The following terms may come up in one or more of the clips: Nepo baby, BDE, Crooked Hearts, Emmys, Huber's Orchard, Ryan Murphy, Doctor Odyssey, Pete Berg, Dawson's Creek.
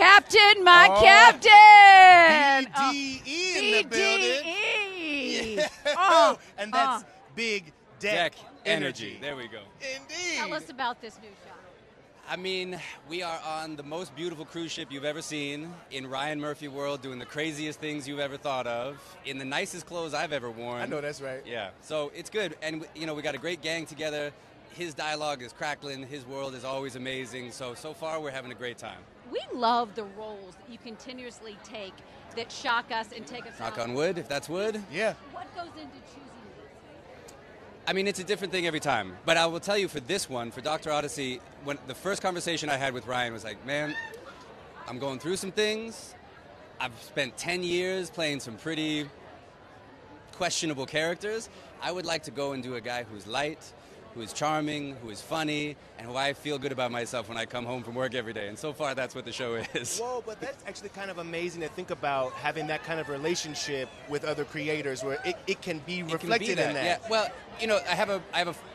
captain, my captain. BDE in the building. Yeah. And that's Big Deck Energy. There we go. Indeed. Tell us about this new show. I mean, we are on the most beautiful cruise ship you've ever seen, in Ryan Murphy world, doing the craziest things you've ever thought of, in the nicest clothes I've ever worn. I know, that's right. Yeah, so it's good. And, you know, we got a great gang together. His dialogue is crackling. His world is always amazing. So far, we're having a great time. We love the roles that you continuously take that shock us and take us out. Knock on wood, if that's wood. Yeah. What goes into choosing? I mean, it's a different thing every time. But I will tell you, for this one, for Doctor Odyssey, when the first conversation I had with Ryan was like, man, I'm going through some things. I've spent 10 years playing some pretty questionable characters. I would like to go and do a guy who's light, who is charming, who is funny, and who I feel good about myself when I come home from work every day. And so far, that's what the show is. Whoa, but that's actually kind of amazing to think about, having that kind of relationship with other creators where it can be reflected in that. Yeah. Well, you know, I have a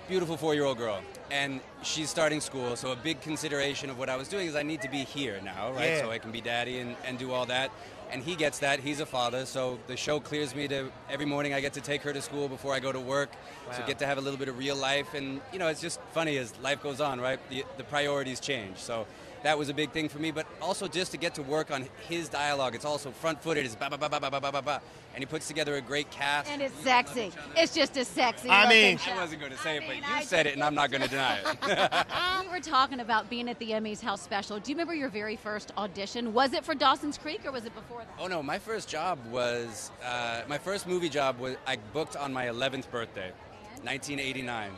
beautiful 4-year-old girl, and she's starting school, so a big consideration of what I was doing is I need to be here now, right? Yeah. So I can be daddy and do all that. And he gets that. He's a father, so the show clears me to every morning I get to take her to school before I go to work. Wow. So get to have a little bit of real life. And, you know, it's just funny as life goes on, right? The priorities change. So that was a big thing for me. But also just to get to work on his dialogue. It's also front-footed. It's ba-ba-ba-ba-ba-ba-ba-ba. And he puts together a great cast. And it's sexy. It's just a sexy show. I wasn't going to say it, but you said it, and I'm not going to deny it. We were talking about being at the Emmys, how special. Do you remember your very first audition? Was it for Dawson's Creek, or was it before? Oh, no, my first job was, my first movie job was, I booked on my 11th birthday, 1989.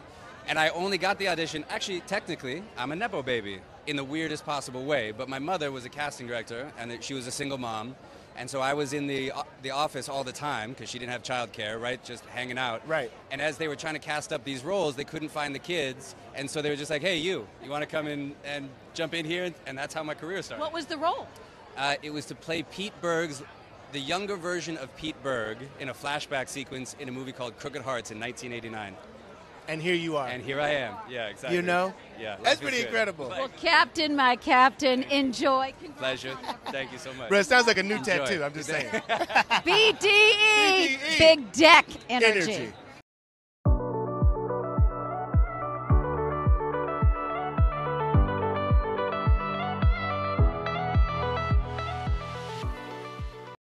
And I only got the audition, actually, technically, I'm a Nepo baby, in the weirdest possible way. But my mother was a casting director, and she was a single mom. And so I was in the office all the time, because she didn't have childcare, right, just hanging out. Right. And as they were trying to cast up these roles, they couldn't find the kids. And so they were just like, hey, you want to come in and jump in here? And that's how my career started. What was the role? It was to play Pete Berg's, the younger version of Pete Berg, in a flashback sequence in a movie called Crooked Hearts in 1989. And here you are. And here I am. Yeah, exactly. You know? Yeah. That's pretty incredible. Well, Captain, my Captain, enjoy. Pleasure. Thank you so much. Bro, it sounds like a new tattoo. I'm just saying. BDE. Big Deck Energy.